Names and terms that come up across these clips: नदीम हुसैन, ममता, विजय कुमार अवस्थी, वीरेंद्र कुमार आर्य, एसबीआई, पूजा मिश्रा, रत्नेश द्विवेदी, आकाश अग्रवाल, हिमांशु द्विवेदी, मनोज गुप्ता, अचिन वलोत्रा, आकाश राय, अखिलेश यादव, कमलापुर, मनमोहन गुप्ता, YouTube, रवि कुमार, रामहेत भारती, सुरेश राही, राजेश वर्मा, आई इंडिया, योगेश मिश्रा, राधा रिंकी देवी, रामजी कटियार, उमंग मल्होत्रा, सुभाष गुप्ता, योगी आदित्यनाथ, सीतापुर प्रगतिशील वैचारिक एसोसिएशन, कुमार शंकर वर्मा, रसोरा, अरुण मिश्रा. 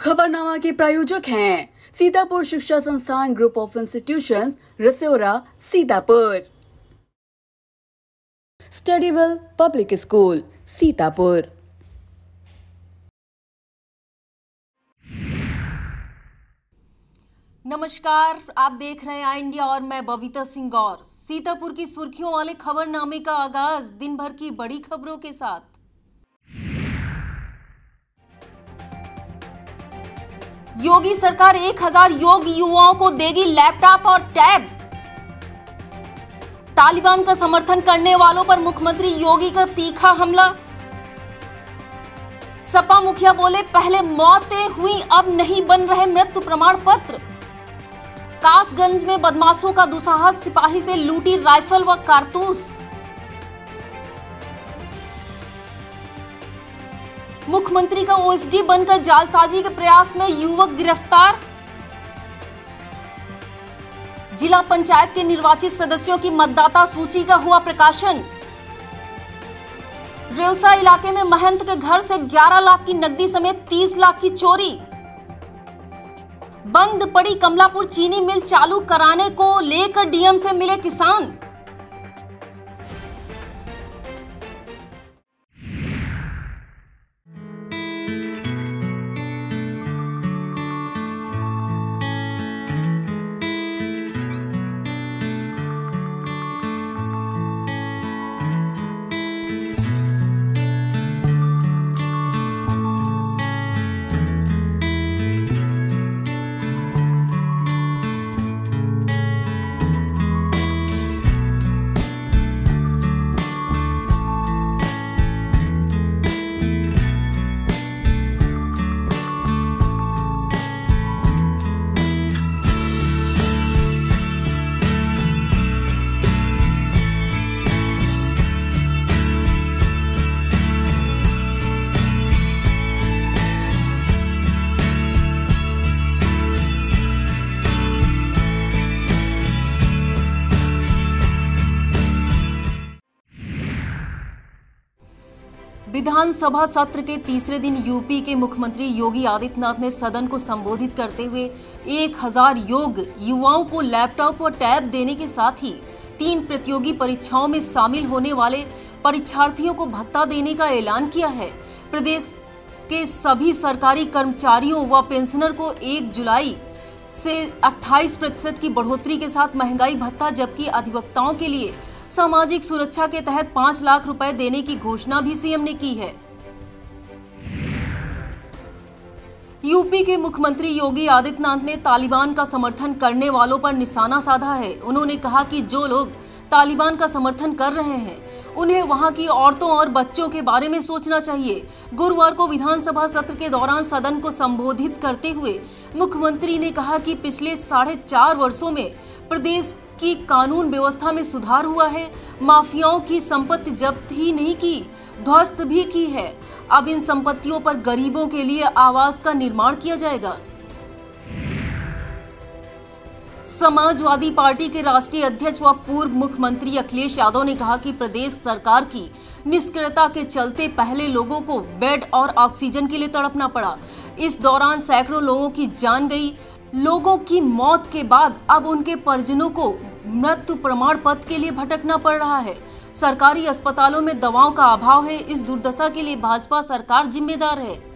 खबरनामा के प्रायोजक हैं Sitapur Shiksha Sansthan group of institutions रसोरा Sitapur. स्टडीवल public school Sitapur. नमस्कार, आप देख रहे हैं आई इंडिया और मैं बबिता सिंह। और सीतापुर की सुर्खियों वाले खबरनामे का आगाज दिन भर की बड़ी खबरों के साथ। योगी सरकार 1000 योगी युवाओं को देगी लैपटॉप और टैब। तालिबान का समर्थन करने वालों पर मुख्यमंत्री योगी का तीखा हमला। सपा मुखिया बोले पहले मौतें हुई अब नहीं बन रहे मृत्यु प्रमाण पत्र। कासगंज में बदमाशों का दुस्साहस, सिपाही से लूटी राइफल व कारतूस। मुख्यमंत्री का ओएसडी बनकर जालसाजी के प्रयास में युवक गिरफ्तार। जिला पंचायत के निर्वाचित सदस्यों की मतदाता सूची का हुआ प्रकाशन। रेवसा इलाके में महंत के घर से 11 लाख की नकदी समेत 30 लाख की चोरी। बंद पड़ी कमलापुर चीनी मिल चालू कराने को लेकर डीएम से मिले किसान। विधानसभा सत्र के तीसरे दिन यूपी के मुख्यमंत्री योगी आदित्यनाथ ने सदन को संबोधित करते हुए 1000 योग युवाओं को लैपटॉप और टैब देने के साथ ही 3 प्रतियोगी परीक्षाओं में शामिल होने वाले परीक्षार्थियों को भत्ता देने का ऐलान किया है। प्रदेश के सभी सरकारी कर्मचारियों व पेंशनर को 1 जुलाई से 28% की बढ़ोतरी के साथ महंगाई भत्ता, जबकि अधिवक्ताओं के लिए सामाजिक सुरक्षा के तहत 5 लाख रुपए देने की घोषणा भी सीएम ने की है। यूपी के मुख्यमंत्री योगी आदित्यनाथ ने तालिबान का समर्थन करने वालों पर निशाना साधा है। उन्होंने कहा कि जो लोग तालिबान का समर्थन कर रहे हैं उन्हें वहां की औरतों और बच्चों के बारे में सोचना चाहिए। गुरुवार को विधानसभा सत्र के दौरान सदन को संबोधित करते हुए मुख्यमंत्री ने कहा कि पिछले 4.5 वर्षों में प्रदेश की कानून व्यवस्था में सुधार हुआ है। माफियाओं की संपत्ति जब्त ही नहीं की, ध्वस्त भी की है। अब इन संपत्तियों पर गरीबों के लिए आवास का निर्माण किया जाएगा। समाजवादी पार्टी के राष्ट्रीय अध्यक्ष व पूर्व मुख्यमंत्री अखिलेश यादव ने कहा कि प्रदेश सरकार की निष्क्रियता के चलते पहले लोगों को बेड और ऑक्सीजन के लिए तड़पना पड़ा। इस दौरान सैकड़ों लोगों की जान गई। लोगों की मौत के बाद अब उनके परिजनों को मृत्यु प्रमाण पत्र के लिए भटकना पड़ रहा है। सरकारी अस्पतालों में दवाओं का अभाव है। इस दुर्दशा के लिए भाजपा सरकार जिम्मेदार है।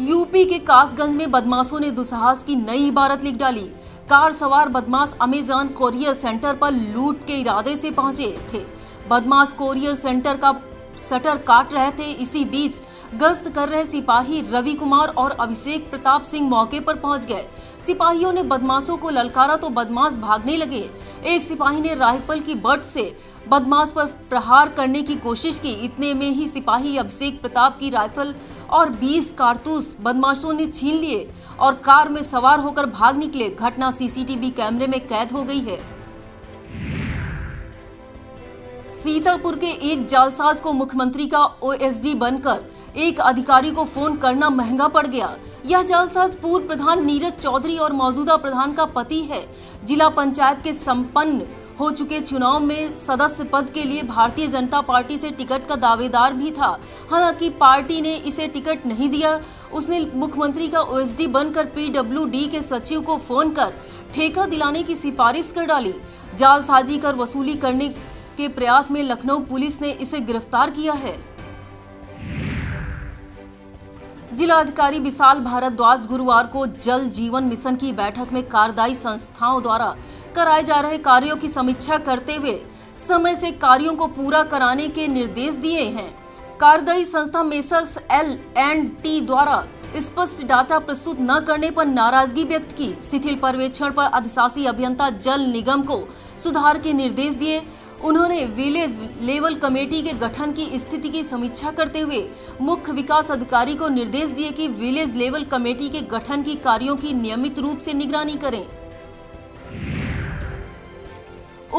यूपी के कासगंज में बदमाशों ने दुस्साहस की नई इबारत लिख डाली। कार सवार बदमाश अमेजॉन कोरियर सेंटर पर लूट के इरादे से पहुंचे थे। बदमाश कोरियर सेंटर का शटर काट रहे थे। इसी बीच गश्त कर रहे सिपाही रवि कुमार और अभिषेक प्रताप सिंह मौके पर पहुंच गए। सिपाहियों ने बदमाशों को ललकारा तो बदमाश भागने लगे। एक सिपाही ने राइफल की बट से बदमाश पर प्रहार करने की कोशिश की। इतने में ही सिपाही अभिषेक प्रताप की राइफल और 20 कारतूस बदमाशों ने छीन लिए और कार में सवार होकर भाग निकले। घटना सीसीटीवी कैमरे में कैद हो गई है। सीतापुर के एक जालसाज को मुख्यमंत्री का ओएसडी बनकर एक अधिकारी को फोन करना महंगा पड़ गया। यह जालसाज पूर्व प्रधान नीरज चौधरी और मौजूदा प्रधान का पति है। जिला पंचायत के संपन्न हो चुके चुनाव में सदस्य पद के लिए भारतीय जनता पार्टी से टिकट का दावेदार भी था। हालांकि पार्टी ने इसे टिकट नहीं दिया। उसने मुख्यमंत्री का ओएसडी बनकर पीडब्ल्यूडी के सचिव को फोन कर ठेका दिलाने की सिफारिश कर डाली। जालसाजी कर वसूली करने के प्रयास में लखनऊ पुलिस ने इसे गिरफ्तार किया है। जिला अधिकारी विशाल भारद्वाज गुरुवार को जल जीवन मिशन की बैठक में कार्यदायी संस्थाओं द्वारा कराए जा रहे कार्यों की समीक्षा करते हुए समय से कार्यों को पूरा कराने के निर्देश दिए हैं। कार्यदायी संस्था मेस एल एंड टी द्वारा स्पष्ट डाटा प्रस्तुत न करने पर नाराजगी व्यक्त की। शिथिल पर्यवेक्षण पर अधिशासी अभियंता जल निगम को सुधार के निर्देश दिए। उन्होंने विलेज लेवल कमेटी के गठन की स्थिति की समीक्षा करते हुए मुख्य विकास अधिकारी को निर्देश दिए कि विलेज लेवल कमेटी के गठन की कार्यों की नियमित रूप से निगरानी करें।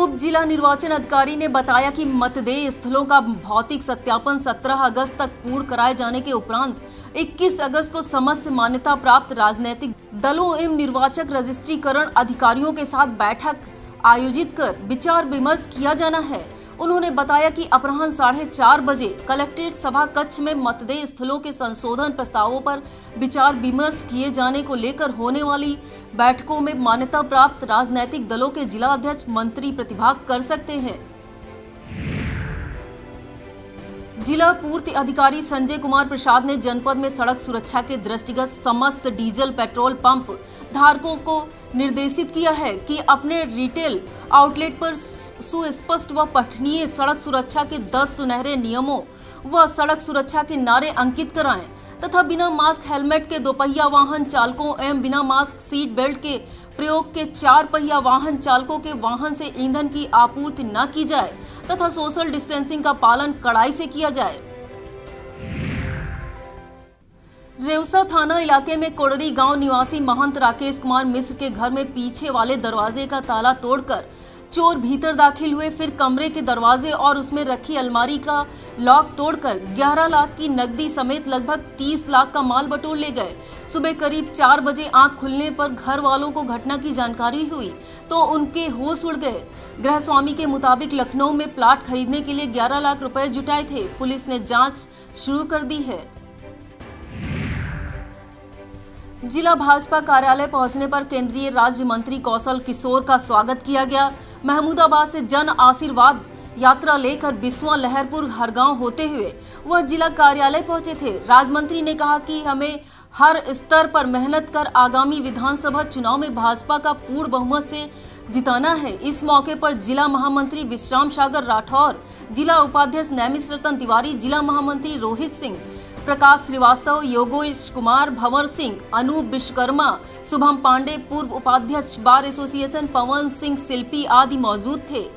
उप जिला निर्वाचन अधिकारी ने बताया कि मतदेय स्थलों का भौतिक सत्यापन 17 अगस्त तक पूर्ण कराए जाने के उपरांत 21 अगस्त को समस्त मान्यता प्राप्त राजनीतिक दलों एवं निर्वाचक रजिस्ट्रीकरण अधिकारियों के साथ बैठक आयोजित कर विचार विमर्श किया जाना है। उन्होंने बताया कि अपराह्न 4:30 बजे कलेक्ट्रेट सभा कक्ष में मतदेय स्थलों के संशोधन प्रस्तावों पर विचार विमर्श किए जाने को लेकर होने वाली बैठकों में मान्यता प्राप्त राजनीतिक दलों के जिला अध्यक्ष मंत्री प्रतिभाग कर सकते हैं। जिला पूर्ति अधिकारी संजय कुमार प्रसाद ने जनपद में सड़क सुरक्षा के दृष्टिगत समस्त डीजल पेट्रोल पंप धारकों को निर्देशित किया है कि अपने रिटेल आउटलेट पर सुस्पष्ट व पठनीय सड़क सुरक्षा के 10 सुनहरे नियमों व सड़क सुरक्षा के नारे अंकित कराएं तथा बिना मास्क हेलमेट के दोपहिया वाहन चालकों एवं बिना मास्क सीट बेल्ट के प्रयोग के 4 पहिया वाहन चालकों के वाहन से ईंधन की आपूर्ति न की जाए तथा सोशल डिस्टेंसिंग का पालन कड़ाई से किया जाए। रेवसा थाना इलाके में कोडरी गांव निवासी महंत राकेश कुमार मिश्र के घर में पीछे वाले दरवाजे का ताला तोड़कर चोर भीतर दाखिल हुए। फिर कमरे के दरवाजे और उसमें रखी अलमारी का लॉक तोड़कर 11 लाख की नकदी समेत लगभग 30 लाख का माल बटोर ले गए। सुबह करीब 4 बजे आंख खुलने पर घर वालों को घटना की जानकारी हुई तो उनके होश उड़ गए। गृहस्वामी के मुताबिक लखनऊ में प्लाट खरीदने के लिए 11 लाख रुपए जुटाए थे। पुलिस ने जांच शुरू कर दी है। जिला भाजपा कार्यालय पहुंचने पर केंद्रीय राज्य मंत्री कौशल किशोर का स्वागत किया गया। महमूदाबाद से जन आशीर्वाद यात्रा लेकर बिस्वा लहरपुर हरगांव होते हुए वह जिला कार्यालय पहुंचे थे। राजमंत्री ने कहा कि हमें हर स्तर पर मेहनत कर आगामी विधानसभा चुनाव में भाजपा का पूर्ण बहुमत से जिताना है। इस मौके पर जिला महामंत्री विश्राम सागर राठौर, जिला उपाध्यक्ष नैमिष रतन तिवारी, जिला महामंत्री रोहित सिंह, प्रकाश श्रीवास्तव, योगेश कुमार, भंवर सिंह, अनूप विश्वकर्मा, शुभम पांडे, पूर्व उपाध्यक्ष बार एसोसिएशन पवन सिंह शिल्पी आदि मौजूद थे।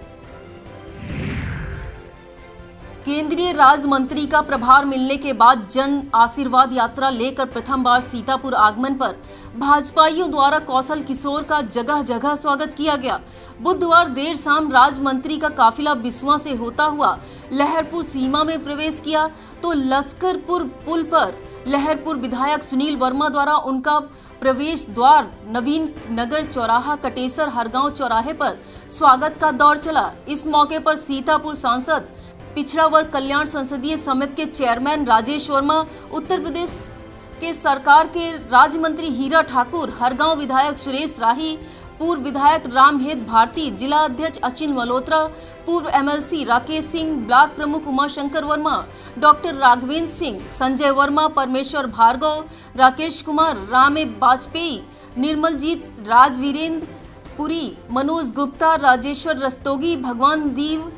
केंद्रीय राज्य मंत्री का प्रभार मिलने के बाद जन आशीर्वाद यात्रा लेकर प्रथम बार सीतापुर आगमन पर भाजपाइयों द्वारा कौशल किशोर का जगह जगह स्वागत किया गया। बुधवार देर शाम राज्य मंत्री का काफिला बिस्वा से होता हुआ लहरपुर सीमा में प्रवेश किया तो लश्करपुर पुल पर लहरपुर विधायक सुनील वर्मा द्वारा उनका प्रवेश द्वार नवीन नगर चौराहा कटेसर हरगांव चौराहे पर स्वागत का दौर चला। इस मौके पर सीतापुर सांसद पिछड़ा वर्ग कल्याण संसदीय समिति के चेयरमैन राजेश वर्मा, उत्तर प्रदेश के सरकार के राज्य मंत्री हीरा ठाकुर, हरगांव विधायक सुरेश राही, पूर्व विधायक रामहेत भारती, जिला अध्यक्ष अचिन वलोत्रा, पूर्व एमएलसी राकेश सिंह, ब्लॉक प्रमुख कुमार शंकर वर्मा, डॉक्टर राघवेंद्र सिंह, संजय वर्मा, परमेश्वर भार्गव, राकेश कुमार, रामे वाजपेयी, निर्मलजीत राज, वीरेंद्र पुरी, मनोज गुप्ता, राजेश्वर रस्तोगी, भगवान देव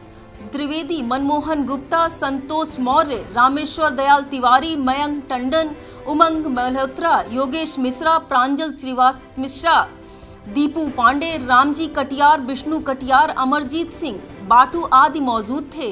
द्विवेदी, मनमोहन गुप्ता, संतोष मौर्य, रामेश्वर दयाल तिवारी, मयंक टंडन, उमंग मल्होत्रा, योगेश मिश्रा, प्रांजल श्रीवास्तव मिश्रा, दीपू पांडे, रामजी कटियार, विष्णु कटियार, अमरजीत सिंह बाटू आदि मौजूद थे।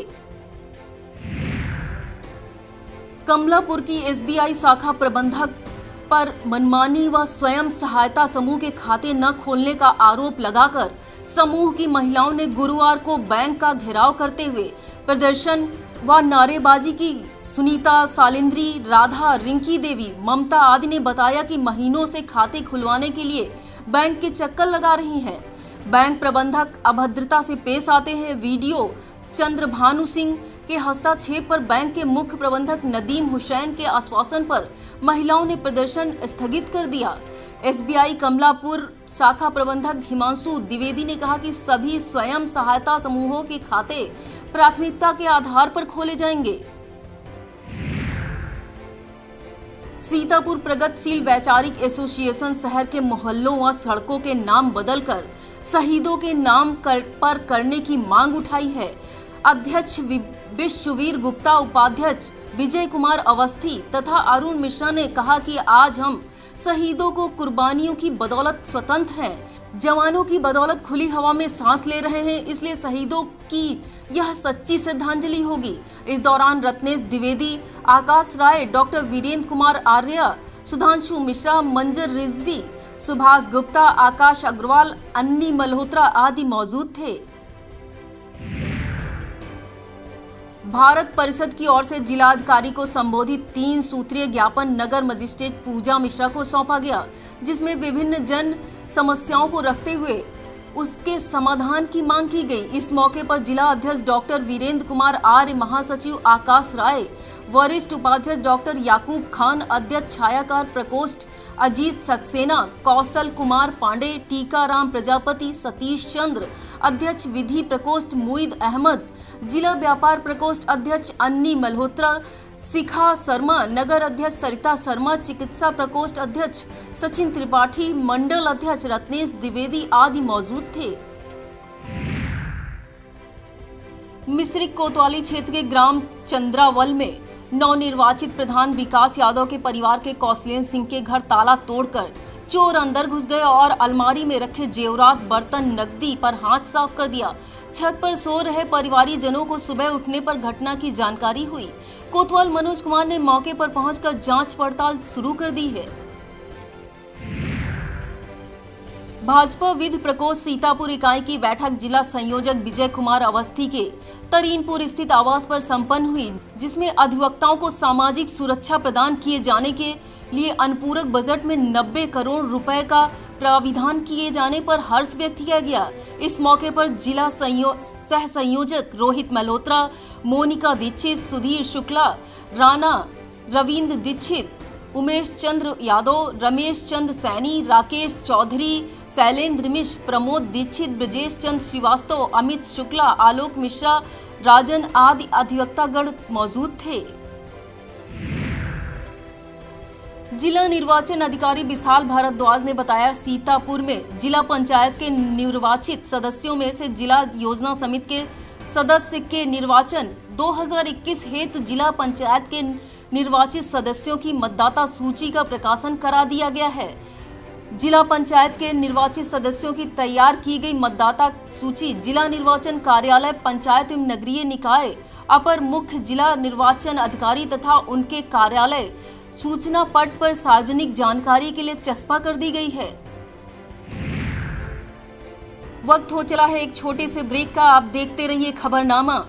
कमलापुर की एसबीआई शाखा प्रबंधक पर मनमानी व स्वयं सहायता समूह के खाते न खोलने का आरोप लगाकर समूह की महिलाओं ने गुरुवार को बैंक का घेराव करते हुए प्रदर्शन व नारेबाजी की। सुनीता सालिंद्री, राधा, रिंकी देवी, ममता आदि ने बताया कि महीनों से खाते खुलवाने के लिए बैंक के चक्कर लगा रही हैं। बैंक प्रबंधक अभद्रता से पेश आते हैं। वीडियो चंद्रभानु सिंह के हस्ताक्षेप पर बैंक के मुख्य प्रबंधक नदीम हुसैन के आश्वासन पर महिलाओं ने प्रदर्शन स्थगित कर दिया। एसबीआई कमलापुर शाखा प्रबंधक हिमांशु द्विवेदी ने कहा कि सभी स्वयं सहायता समूहों के खाते प्राथमिकता के आधार पर खोले जाएंगे। सीतापुर प्रगतिशील वैचारिक एसोसिएशन शहर के मोहल्लों व सड़कों के नाम बदलकर शहीदों के नाम पर करने की मांग उठाई है। अध्यक्ष विश्ववीर गुप्ता, उपाध्यक्ष विजय कुमार अवस्थी तथा अरुण मिश्रा ने कहा कि आज हम शहीदों को कुर्बानियों की बदौलत स्वतंत्र हैं, जवानों की बदौलत खुली हवा में सांस ले रहे हैं, इसलिए शहीदों की यह सच्ची श्रद्धांजलि होगी। इस दौरान रत्नेश द्विवेदी, आकाश राय, डॉक्टर वीरेंद्र कुमार आर्य, सुधांशु मिश्रा, मंजर रिजवी, सुभाष गुप्ता, आकाश अग्रवाल, अन्नी मल्होत्रा आदि मौजूद थे। भारत परिषद की ओर से जिलाधिकारी को संबोधित 3 सूत्रीय ज्ञापन नगर मजिस्ट्रेट पूजा मिश्रा को सौंपा गया, जिसमें विभिन्न जन समस्याओं को रखते हुए उसके समाधान की मांग की गई। इस मौके पर जिला अध्यक्ष डॉक्टर वीरेंद्र कुमार आर्य, महासचिव आकाश राय, वरिष्ठ उपाध्यक्ष डॉक्टर याकूब खान, अध्यक्ष छायाकार प्रकोष्ठ अजीत सक्सेना, कौशल कुमार पांडे, टीकाराम प्रजापति, सतीश चंद्र, अध्यक्ष विधि प्रकोष्ठ मुईद अहमद, जिला व्यापार प्रकोष्ठ अध्यक्ष अन्नी मल्होत्रा, शिखा शर्मा, नगर अध्यक्ष सरिता शर्मा, चिकित्सा प्रकोष्ठ अध्यक्ष सचिन त्रिपाठी, मंडल अध्यक्ष रत्नेश द्विवेदी आदि मौजूद थे। मिश्रिक कोतवाली क्षेत्र के ग्राम चंद्रावल में नवनिर्वाचित प्रधान विकास यादव के परिवार के कौशलेन्द्र सिंह के घर ताला तोड़कर चोर अंदर घुस गए और अलमारी में रखे जेवरात, बर्तन, नकदी पर हाथ साफ कर दिया। छत पर सो रहे परिवारीजनों को सुबह उठने पर घटना की जानकारी हुई। कोतवाल मनोज कुमार ने मौके पर पहुंचकर जांच पड़ताल शुरू कर दी है। भाजपा विध प्रकोष्ठ सीतापुर इकाई की बैठक जिला संयोजक विजय कुमार अवस्थी के तरीनपुर स्थित आवास पर संपन्न हुई, जिसमें अधिवक्ताओं को सामाजिक सुरक्षा प्रदान किए जाने के लिए अनुपूरक बजट में 90 करोड़ रुपए का प्राविधान किए जाने पर हर्ष व्यक्त किया गया। इस मौके पर जिला सह संयोजक रोहित मल्होत्रा, मोनिका दीक्षित, सुधीर शुक्ला, राणा, रविंद्र दीक्षित, उमेश चंद्र यादव, रमेश चंद्र सैनी, राकेश चौधरी, शैलेंद्र मिश्र, प्रमोद दीक्षित, ब्रजेश चंद्र श्रीवास्तव, अमित शुक्ला, आलोक मिश्रा, राजन आदि अधिवक्तागण मौजूद थे। जिला निर्वाचन अधिकारी विशाल भारद्वाज ने बताया, सीतापुर में जिला पंचायत के निर्वाचित सदस्यों में से जिला योजना समिति के सदस्य के निर्वाचन 2021 हेतु जिला पंचायत के निर्वाचित सदस्यों की मतदाता सूची का प्रकाशन करा दिया गया है। जिला पंचायत के निर्वाचित सदस्यों की तैयार की गई मतदाता सूची जिला निर्वाचन कार्यालय, पंचायत एवं नगरीय निकाय, अपर मुख्य जिला निर्वाचन अधिकारी तथा उनके कार्यालय सूचना पट पर सार्वजनिक जानकारी के लिए चस्पा कर दी गई है। वक्त हो चला है एक छोटे से ब्रेक का। आप देखते रहिए खबरनामा।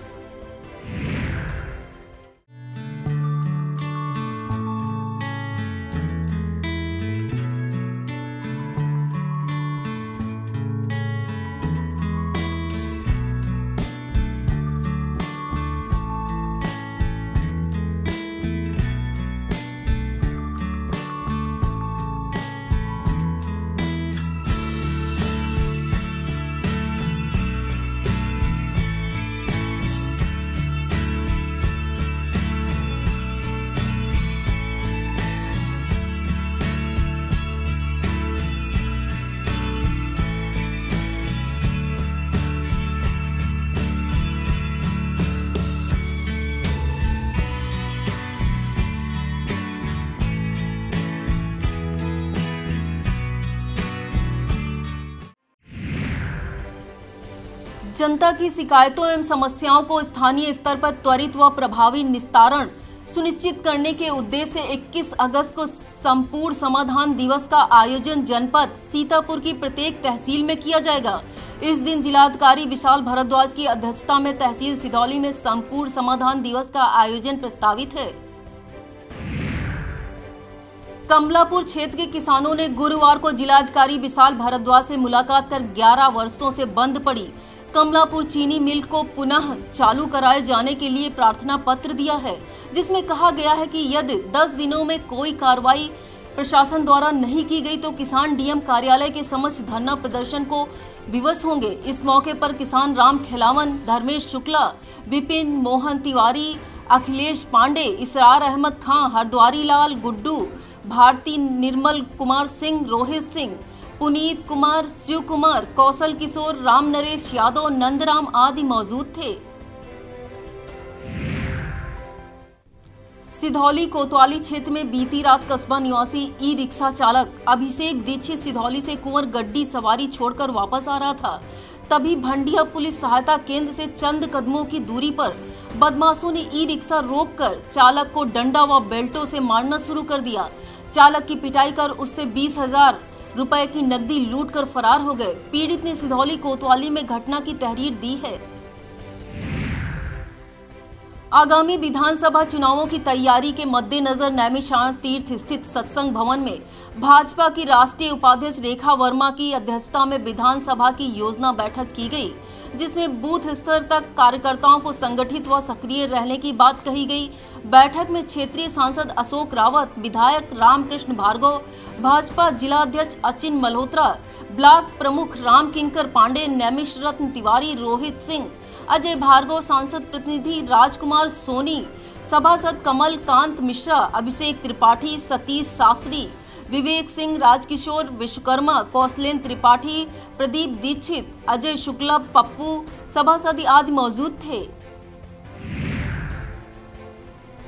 जनता की शिकायतों एवं समस्याओं को स्थानीय स्तर पर त्वरित व प्रभावी निस्तारण सुनिश्चित करने के उद्देश्य से 21 अगस्त को संपूर्ण समाधान दिवस का आयोजन जनपद सीतापुर की प्रत्येक तहसील में किया जाएगा। इस दिन जिलाधिकारी विशाल भारद्वाज की अध्यक्षता में तहसील सिधौली में संपूर्ण समाधान दिवस का आयोजन प्रस्तावित है। कमलापुर क्षेत्र के किसानों ने गुरुवार को जिलाधिकारी विशाल भारद्वाज से मुलाकात कर 11 वर्षों से बंद पड़ी कमलापुर चीनी मिल को पुनः चालू कराए जाने के लिए प्रार्थना पत्र दिया है, जिसमें कहा गया है कि यदि 10 दिनों में कोई कार्रवाई प्रशासन द्वारा नहीं की गई तो किसान डीएम कार्यालय के समक्ष धरना प्रदर्शन को विवश होंगे। इस मौके पर किसान राम खिलावन, धर्मेश शुक्ला, विपिन मोहन तिवारी, अखिलेश पांडे, इसरार अहमद खां, हरद्वारी लाल गुड्डू, भारती, निर्मल कुमार सिंह, रोहित सिंह, पुनीत कुमार, शिव कुमार, कौशल किशोर, राम नरेश यादव, नंदराम आदि मौजूद थे। सिधौली कोतवाली क्षेत्र में बीती रात कस्बा निवासी ई रिक्शा चालक अभिषेक दीक्षित सिधौली से कुंवर गड्डी सवारी छोड़कर वापस आ रहा था, तभी भंडिया पुलिस सहायता केंद्र से चंद कदमों की दूरी पर बदमाशों ने ई रिक्शा रोककर चालक को डंडा व बेल्टों से मारना शुरू कर दिया। चालक की पिटाई कर उससे 20,000 रुपए की नकदी लूट कर फरार हो गए। पीड़ित ने सिधौली कोतवाली में घटना की तहरीर दी है। आगामी विधानसभा चुनावों की तैयारी के मद्देनजर नैमिषारण्य तीर्थ स्थित सत्संग भवन में भाजपा की राष्ट्रीय उपाध्यक्ष रेखा वर्मा की अध्यक्षता में विधानसभा की योजना बैठक की गई, जिसमें बूथ स्तर तक कार्यकर्ताओं को संगठित व सक्रिय रहने की बात कही गई। बैठक में क्षेत्रीय सांसद अशोक रावत, विधायक रामकृष्ण भार्गव, भाजपा जिलाध्यक्ष अचिन मल्होत्रा, ब्लॉक प्रमुख राम किंकर पांडे, नैमिष रत्न तिवारी, रोहित सिंह, अजय भार्गव, सांसद प्रतिनिधि राजकुमार सोनी, सभासद कमल कांत मिश्रा, अभिषेक त्रिपाठी, सतीश शास्त्री, विवेक सिंह, राजकिशोर विश्वकर्मा, कौशलेंद्र त्रिपाठी, प्रदीप दीक्षित, अजय शुक्ला, पप्पू सभासद आदि मौजूद थे।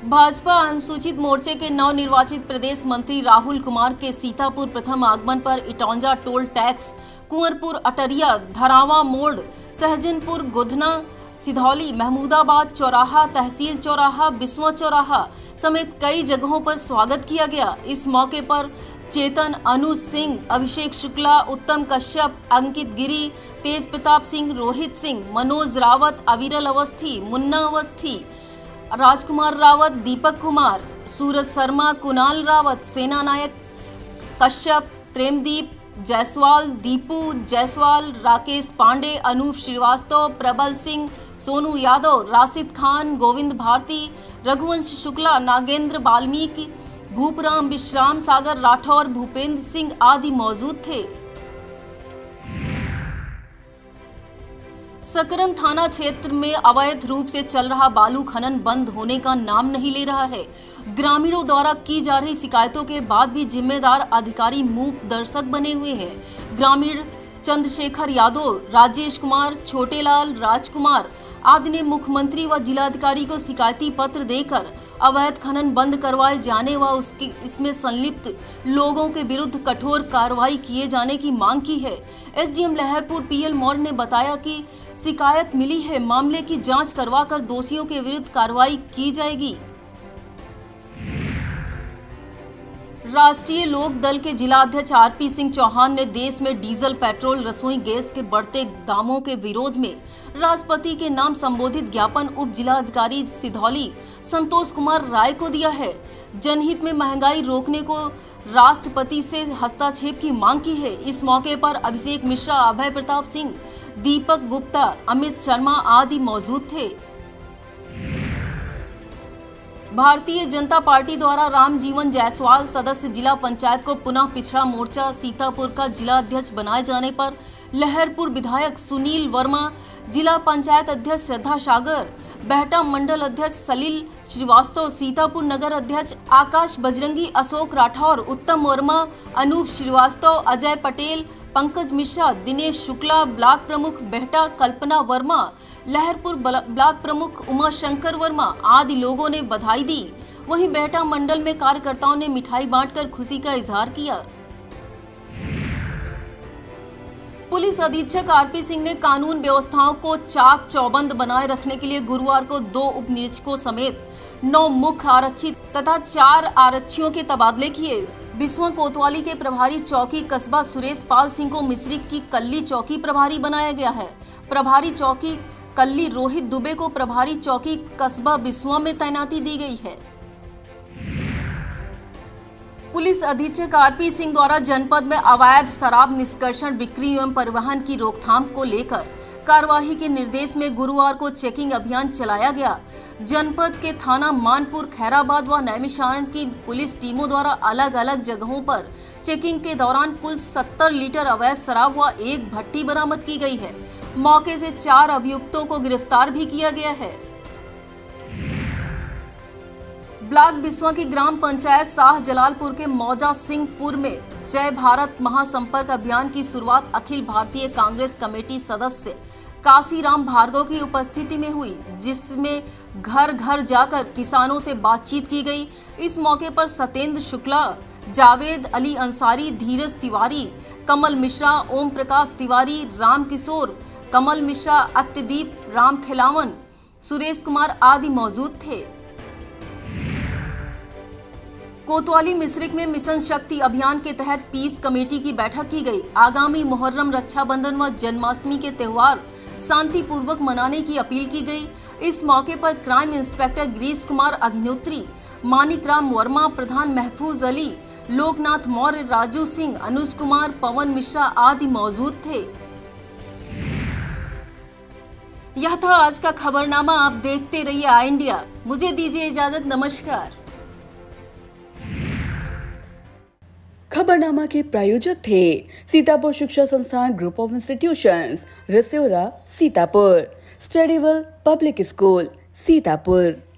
भाजपा अनुसूचित मोर्चे के नवनिर्वाचित प्रदेश मंत्री राहुल कुमार के सीतापुर प्रथम आगमन पर इटौंजा टोल टैक्स, कुंवरपुर, अटरिया, धरावा मोड़, सहजनपुर, गोधना, सिधौली, महमूदाबाद चौराहा, तहसील चौराहा, बिस्वा चौराहा समेत कई जगहों पर स्वागत किया गया। इस मौके पर चेतन, अनुज सिंह, अभिषेक शुक्ला, उत्तम कश्यप, अंकित गिरी, तेज प्रताप सिंह, रोहित सिंह, मनोज रावत, अविरल अवस्थी, मुन्ना अवस्थी, राजकुमार रावत, दीपक कुमार, सूरज शर्मा, कुणाल रावत, सेना नायक कश्यप, प्रेमदीप जायसवाल, दीपू जायसवाल, राकेश पांडे, अनूप श्रीवास्तव, प्रबल सिंह, सोनू यादव, राशिद खान, गोविंद भारती, रघुवंश शुक्ला, नागेंद्र वाल्मीकि, भूपराम, विश्राम सागर राठौर, भूपेंद्र सिंह आदि मौजूद थे। सकरन थाना क्षेत्र में अवैध रूप से चल रहा बालू खनन बंद होने का नाम नहीं ले रहा है। ग्रामीणों द्वारा की जा रही शिकायतों के बाद भी जिम्मेदार अधिकारी मूक दर्शक बने हुए हैं। ग्रामीण चंद्रशेखर यादव, राजेश कुमार, छोटेलाल, राजकुमार आदि ने मुख्यमंत्री व जिलाधिकारी को शिकायती पत्र देकर अवैध खनन बंद करवाए जाने व उसकी इसमें संलिप्त लोगों के विरुद्ध कठोर कार्रवाई किए जाने की मांग की है। एसडीएम लहरपुर पीएल मौर्य ने बताया कि शिकायत मिली है, मामले की जांच करवाकर दोषियों के विरुद्ध कार्रवाई की जाएगी। राष्ट्रीय लोक दल के जिलाध्यक्ष आरपी सिंह चौहान ने देश में डीजल, पेट्रोल, रसोई गैस के बढ़ते दामों के विरोध में राष्ट्रपति के नाम संबोधित ज्ञापन उप जिलाधिकारी सिधौली संतोष कुमार राय को दिया है। जनहित में महंगाई रोकने को राष्ट्रपति से हस्तक्षेप की मांग की है। इस मौके पर अभिषेक मिश्रा, अभय प्रताप सिंह, दीपक गुप्ता, अमित शर्मा आदि मौजूद थे। भारतीय जनता पार्टी द्वारा रामजीवन जायसवाल सदस्य जिला पंचायत को पुनः पिछड़ा मोर्चा सीतापुर का जिला अध्यक्ष बनाए जाने पर लहरपुर विधायक सुनील वर्मा, जिला पंचायत अध्यक्ष श्रद्धा सागर, बहटा मंडल अध्यक्ष सलील श्रीवास्तव, सीतापुर नगर अध्यक्ष आकाश बजरंगी, अशोक राठौर, उत्तम वर्मा, अनूप श्रीवास्तव, अजय पटेल, पंकज मिश्रा, दिनेश शुक्ला, ब्लॉक प्रमुख बहटा कल्पना वर्मा, लहरपुर ब्लॉक प्रमुख उमा शंकर वर्मा आदि लोगों ने बधाई दी। वहीं बहटा मंडल में कार्यकर्ताओं ने मिठाई बांटकर खुशी का इजहार किया। पुलिस अधीक्षक आरपी सिंह ने कानून व्यवस्थाओं को चाक चौबंद बनाए रखने के लिए गुरुवार को 2 उपनिरीक्षकों समेत 9 मुख्य आरक्षी तथा 4 आरक्षियों के तबादले किए। बिस्वा कोतवाली के प्रभारी चौकी कस्बा सुरेश पाल सिंह को मिस्री की कल्ली चौकी प्रभारी बनाया गया है। प्रभारी चौकी कल्ली रोहित दुबे को प्रभारी चौकी कस्बा बिस्वा में तैनाती दी गई है। पुलिस अधीक्षक आरपी सिंह द्वारा जनपद में अवैध शराब निष्कर्षण, बिक्री एवं परिवहन की रोकथाम को लेकर कार्यवाही के निर्देश में गुरुवार को चेकिंग अभियान चलाया गया। जनपद के थाना मानपुर, खैराबाद व नैमिषारण की पुलिस टीमों द्वारा अलग अलग जगहों पर चेकिंग के दौरान कुल 70 लीटर अवैध शराब व एक भट्टी बरामद की गई है। मौके से 4 अभियुक्तों को गिरफ्तार भी किया गया है। ब्लॉक बिस्वा की ग्राम पंचायत शाह जलालपुर के मौजा सिंहपुर में जय भारत महासंपर्क अभियान की शुरुआत अखिल भारतीय कांग्रेस कमेटी सदस्य काशीराम भार्गव की उपस्थिति में हुई, जिसमें घर घर जाकर किसानों से बातचीत की गई। इस मौके पर सत्येंद्र शुक्ला, जावेद अली अंसारी, धीरज तिवारी, कमल मिश्रा, ओम प्रकाश तिवारी, राम किशोर, कमल मिश्रा, अत्यदीप, राम खिलावन, सुरेश कुमार आदि मौजूद थे। कोतवाली मिश्रिक में मिशन शक्ति अभियान के तहत पीस कमेटी की बैठक की गई। आगामी मुहर्रम, रक्षाबंधन व जन्माष्टमी के त्यौहार शांतिपूर्वक मनाने की अपील की गई। इस मौके पर क्राइम इंस्पेक्टर गिरीश कुमार अग्निहोत्री, मानिकराम वर्मा, प्रधान महफूज अली, लोकनाथ मौर्य, राजू सिंह, अनुज कुमार, पवन मिश्रा आदि मौजूद थे। यह था आज का खबरनामा। आप देखते रहिए आई इंडिया। मुझे दीजिए इजाजत, नमस्कार। खबरनामा के प्रायोजक थे Sitapur Shiksha Sansthan group of institutions, रसोरा Sitapur, स्टडीवल public school Sitapur.